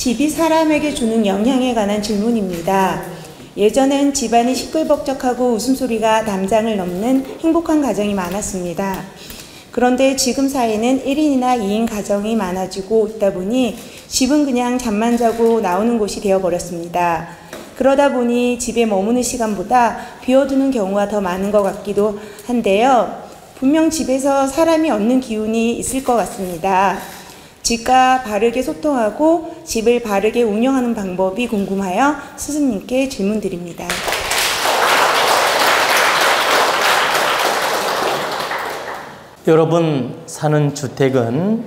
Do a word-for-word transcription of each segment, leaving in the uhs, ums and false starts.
집이 사람에게 주는 영향에 관한 질문입니다. 예전엔 집안이 시끌벅적하고 웃음소리가 담장을 넘는 행복한 가정이 많았습니다. 그런데 지금 사회는 일 인이나 이 인 가정이 많아지고 있다 보니 집은 그냥 잠만 자고 나오는 곳이 되어버렸습니다. 그러다 보니 집에 머무는 시간보다 비워두는 경우가 더 많은 것 같기도 한데요. 분명 집에서 사람이 얻는 기운이 있을 것 같습니다. 집과 바르게 소통하고 집을 바르게 운영하는 방법이 궁금하여 스승님께 질문드립니다. 여러분 사는 주택은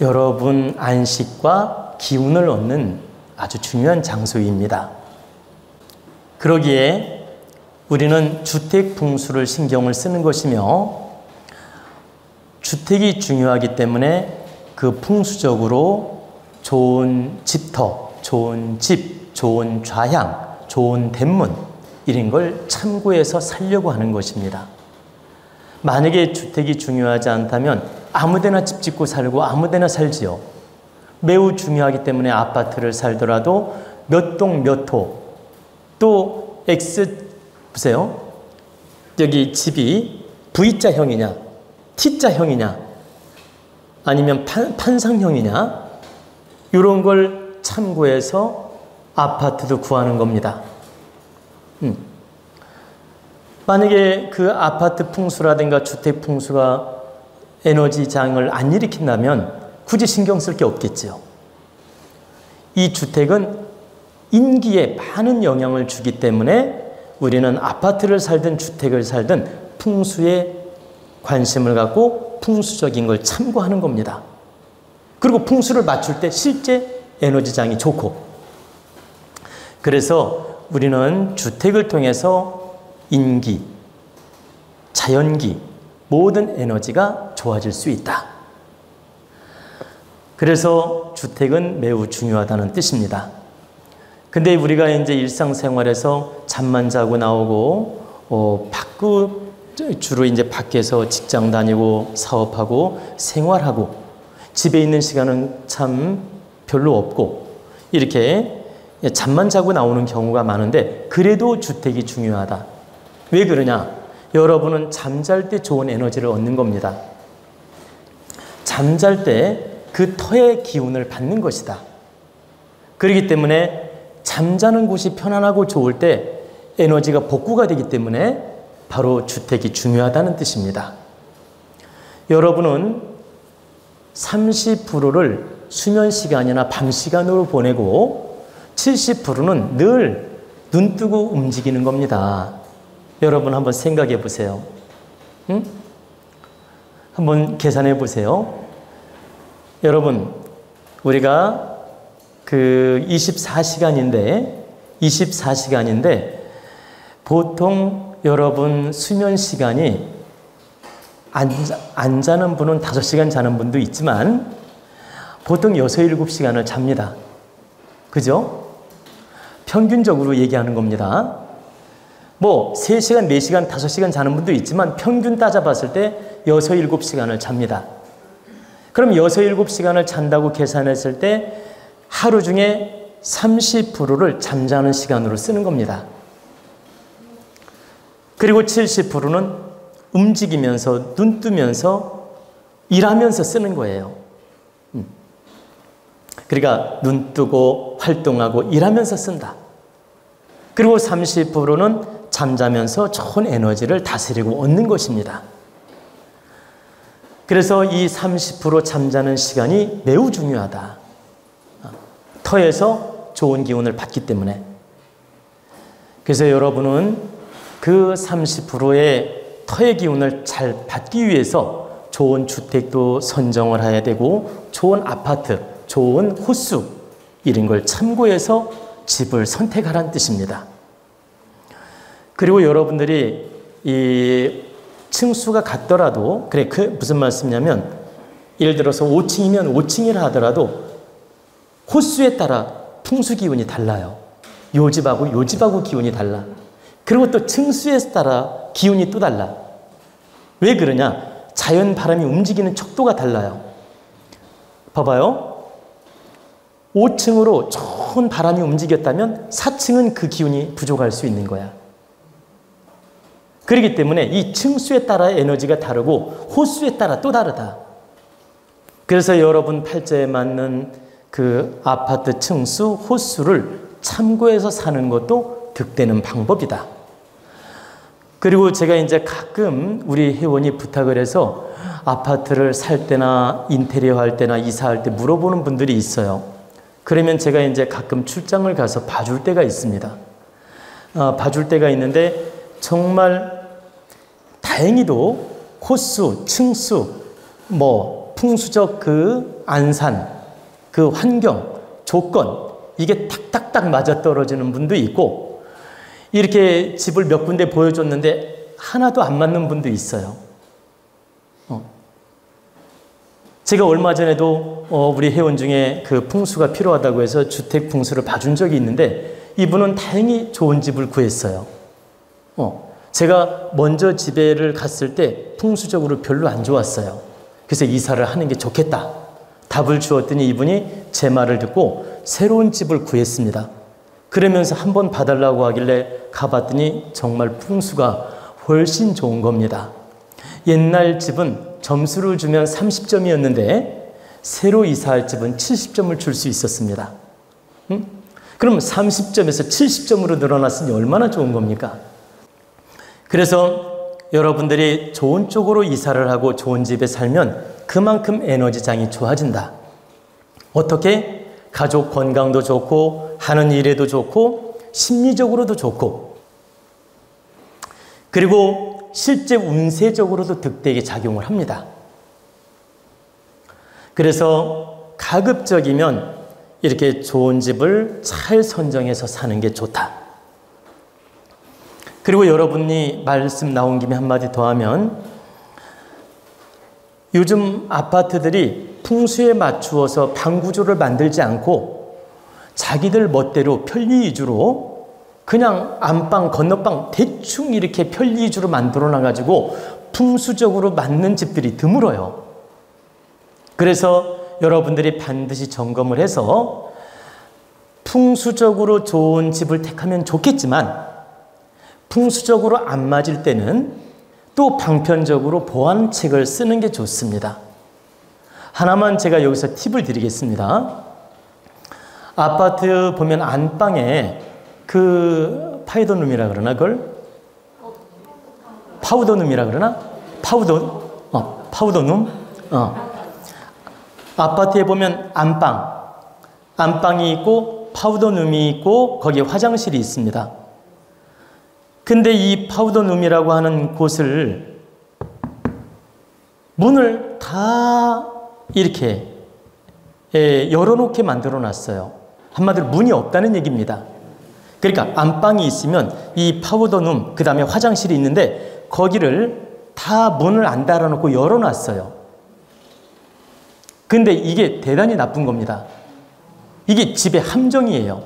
여러분 안식과 기운을 얻는 아주 중요한 장소입니다. 그러기에 우리는 주택 풍수를 신경을 쓰는 것이며 주택이 중요하기 때문에 그 풍수적으로 좋은 집터, 좋은 집, 좋은 좌향, 좋은 대문 이런 걸 참고해서 살려고 하는 것입니다. 만약에 주택이 중요하지 않다면 아무데나 집 짓고 살고 아무데나 살지요. 매우 중요하기 때문에 아파트를 살더라도 몇 동 몇 호 또 X 보세요. 여기 집이 V자형이냐 T자형이냐 아니면 판, 판상형이냐 이런 걸 참고해서 아파트도 구하는 겁니다. 음. 만약에 그 아파트 풍수라든가 주택 풍수가 에너지 장을 안 일으킨다면 굳이 신경 쓸 게 없겠지요. 이 주택은 인기에 많은 영향을 주기 때문에 우리는 아파트를 살든 주택을 살든 풍수에 관심을 갖고 풍수적인 걸 참고하는 겁니다. 그리고 풍수를 맞출 때 실제 에너지 장이 좋고 그래서 우리는 주택을 통해서 인기, 자연기, 모든 에너지가 좋아질 수 있다. 그래서 주택은 매우 중요하다는 뜻입니다. 근데 우리가 이제 일상생활에서 잠만 자고 나오고, 어, 밖으로, 주로 이제 밖에서 직장 다니고, 사업하고, 생활하고, 집에 있는 시간은 참 별로 없고, 이렇게 잠만 자고 나오는 경우가 많은데, 그래도 주택이 중요하다. 왜 그러냐? 여러분은 잠잘 때 좋은 에너지를 얻는 겁니다. 잠잘 때 그 터의 기운을 받는 것이다. 그렇기 때문에 잠자는 곳이 편안하고 좋을 때 에너지가 복구가 되기 때문에 바로 주택이 중요하다는 뜻입니다. 여러분은 삼십 퍼센트를 수면 시간이나 밤 시간으로 보내고 칠십 퍼센트는 늘 눈 뜨고 움직이는 겁니다. 여러분 한번 생각해 보세요. 응? 한번 계산해 보세요. 여러분, 우리가 그 이십사 시간인데, 이십사 시간인데, 보통 여러분 수면 시간이 안, 안 자는 분은 다섯 시간 자는 분도 있지만, 보통 여섯, 일곱 시간을 잡니다. 그죠? 평균적으로 얘기하는 겁니다. 뭐 세 시간, 네 시간, 다섯 시간 자는 분도 있지만 평균 따져봤을 때 여섯, 일곱 시간을 잡니다. 그럼 여섯, 일곱 시간을 잔다고 계산했을 때 하루 중에 삼십 퍼센트를 잠자는 시간으로 쓰는 겁니다. 그리고 칠십 퍼센트는 움직이면서, 눈 뜨면서, 일하면서 쓰는 거예요. 그러니까 눈 뜨고 활동하고 일하면서 쓴다. 그리고 삼십 퍼센트는 잠자면서 좋은 에너지를 다스리고 얻는 것입니다. 그래서 이 삼십 퍼센트 잠자는 시간이 매우 중요하다. 터에서 좋은 기운을 받기 때문에. 그래서 여러분은 그 삼십 퍼센트의 터의 기운을 잘 받기 위해서 좋은 주택도 선정을 해야 되고 좋은 아파트, 좋은 호수 이런 걸 참고해서 집을 선택하란 뜻입니다. 그리고 여러분들이 이 층수가 같더라도 그래 그 무슨 말씀이냐면 예를 들어서 오 층이면 오 층이라 하더라도 호수에 따라 풍수 기운이 달라요. 요 집하고 요 집하고 기운이 달라. 그리고 또 층수에 따라 기운이 또 달라. 왜 그러냐? 자연 바람이 움직이는 척도가 달라요. 봐봐요. 오 층으로 좋은 바람이 움직였다면 사 층은 그 기운이 부족할 수 있는 거야. 그렇기 때문에 이 층수에 따라 에너지가 다르고 호수에 따라 또 다르다. 그래서 여러분 팔자에 맞는 그 아파트 층수, 호수를 참고해서 사는 것도 득되는 방법이다. 그리고 제가 이제 가끔 우리 회원이 부탁을 해서 아파트를 살 때나 인테리어 할 때나 이사할 때 물어보는 분들이 있어요. 그러면 제가 이제 가끔 출장을 가서 봐줄 때가 있습니다. 아, 봐줄 때가 있는데 정말 다행히도 호수, 층수, 뭐 풍수적 그 안산, 그 환경, 조건 이게 딱딱딱 맞아떨어지는 분도 있고 이렇게 집을 몇 군데 보여줬는데 하나도 안 맞는 분도 있어요. 제가 얼마 전에도 우리 회원 중에 그 풍수가 필요하다고 해서 주택 풍수를 봐준 적이 있는데 이분은 다행히 좋은 집을 구했어요. 어, 제가 먼저 집에를 갔을 때 풍수적으로 별로 안 좋았어요. 그래서 이사를 하는 게 좋겠다. 답을 주었더니 이분이 제 말을 듣고 새로운 집을 구했습니다. 그러면서 한번 봐달라고 하길래 가봤더니 정말 풍수가 훨씬 좋은 겁니다. 옛날 집은 점수를 주면 삼십 점이었는데 새로 이사할 집은 칠십 점을 줄 수 있었습니다. 응? 그럼 삼십 점에서 칠십 점으로 늘어났으니 얼마나 좋은 겁니까? 그래서 여러분들이 좋은 쪽으로 이사를 하고 좋은 집에 살면 그만큼 에너지장이 좋아진다. 어떻게? 가족 건강도 좋고 하는 일에도 좋고 심리적으로도 좋고 그리고 실제 운세적으로도 득되게 작용을 합니다. 그래서 가급적이면 이렇게 좋은 집을 잘 선정해서 사는 게 좋다. 그리고 여러분이 말씀 나온 김에 한마디 더 하면 요즘 아파트들이 풍수에 맞추어서 방구조를 만들지 않고 자기들 멋대로 편리 위주로 그냥 안방, 건너방 대충 이렇게 편리주로 만들어놔가지고 풍수적으로 맞는 집들이 드물어요. 그래서 여러분들이 반드시 점검을 해서 풍수적으로 좋은 집을 택하면 좋겠지만 풍수적으로 안 맞을 때는 또 방편적으로 보완책을 쓰는 게 좋습니다. 하나만 제가 여기서 팁을 드리겠습니다. 아파트 보면 안방에 그 파이더룸이라 그러나 그걸? 파우더룸이라 그러나? 파우더, 어, 파우더룸? 어. 아파트에 보면 안방, 안방이 있고 파우더룸이 있고 거기에 화장실이 있습니다. 근데 이 파우더룸이라고 하는 곳을 문을 다 이렇게 예, 열어놓게 만들어놨어요. 한마디로 문이 없다는 얘기입니다. 그러니까 안방이 있으면 이 파우더룸, 그 다음에 화장실이 있는데 거기를 다 문을 안 달아놓고 열어놨어요. 근데 이게 대단히 나쁜 겁니다. 이게 집의 함정이에요.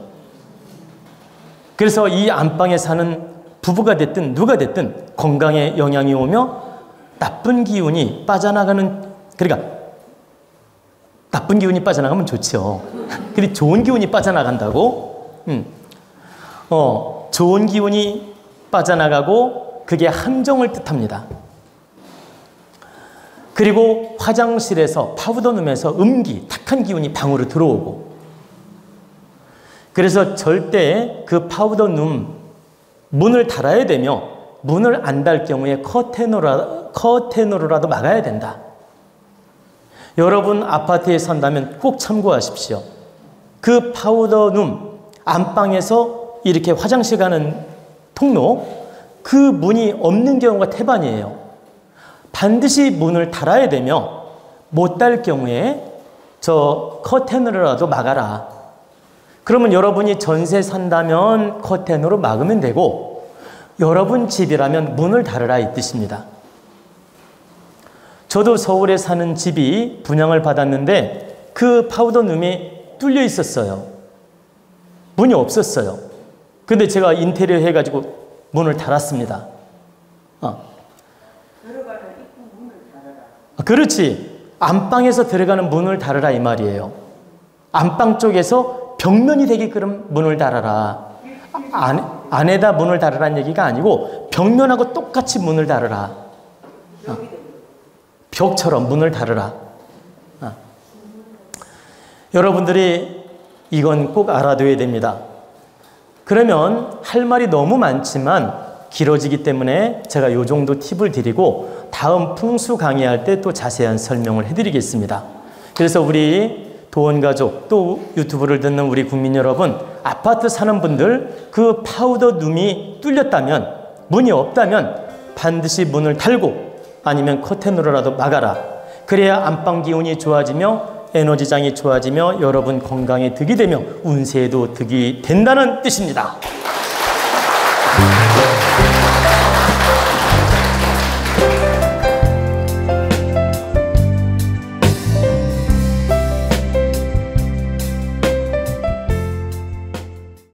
그래서 이 안방에 사는 부부가 됐든 누가 됐든 건강에 영향이 오며 나쁜 기운이 빠져나가는, 그러니까 나쁜 기운이 빠져나가면 좋죠. 근데 좋은 기운이 빠져나간다고? 음. 어, 좋은 기운이 빠져나가고 그게 함정을 뜻합니다. 그리고 화장실에서 파우더룸에서 음기, 탁한 기운이 방으로 들어오고 그래서 절대 그 파우더룸 문을 달아야 되며 문을 안 달 경우에 커튼으로라도, 커튼으로라도 막아야 된다. 여러분 아파트에 산다면 꼭 참고하십시오. 그 파우더룸 안방에서 이렇게 화장실 가는 통로, 그 문이 없는 경우가 태반이에요. 반드시 문을 달아야 되며 못 달 경우에 저 커튼으로라도 막아라. 그러면 여러분이 전세 산다면 커튼으로 막으면 되고 여러분 집이라면 문을 달으라 이 뜻입니다. 저도 서울에 사는 집이 분양을 받았는데 그 파우더룸이 뚫려 있었어요. 문이 없었어요. 근데 제가 인테리어 해가지고 문을 달았습니다. 어. 들어가는 입구 문을 달아라. 그렇지. 안방에서 들어가는 문을 달아라 이 말이에요. 안방 쪽에서 벽면이 되게끔 문을 달아라. 안, 안에다 문을 달으라는 얘기가 아니고 벽면하고 똑같이 문을 달으라. 어. 벽처럼 문을 달으라. 어. 여러분들이 이건 꼭 알아둬야 됩니다. 그러면 할 말이 너무 많지만 길어지기 때문에 제가 요 정도 팁을 드리고 다음 풍수 강의할 때 또 자세한 설명을 해드리겠습니다. 그래서 우리 도원가족 또 유튜브를 듣는 우리 국민 여러분, 아파트 사는 분들 그 파우더 룸이 뚫렸다면, 문이 없다면 반드시 문을 달고 아니면 커튼으로라도 막아라. 그래야 안방 기운이 좋아지며 에너지장이 좋아지며 여러분 건강에 득이 되며 운세에도 득이 된다는 뜻입니다.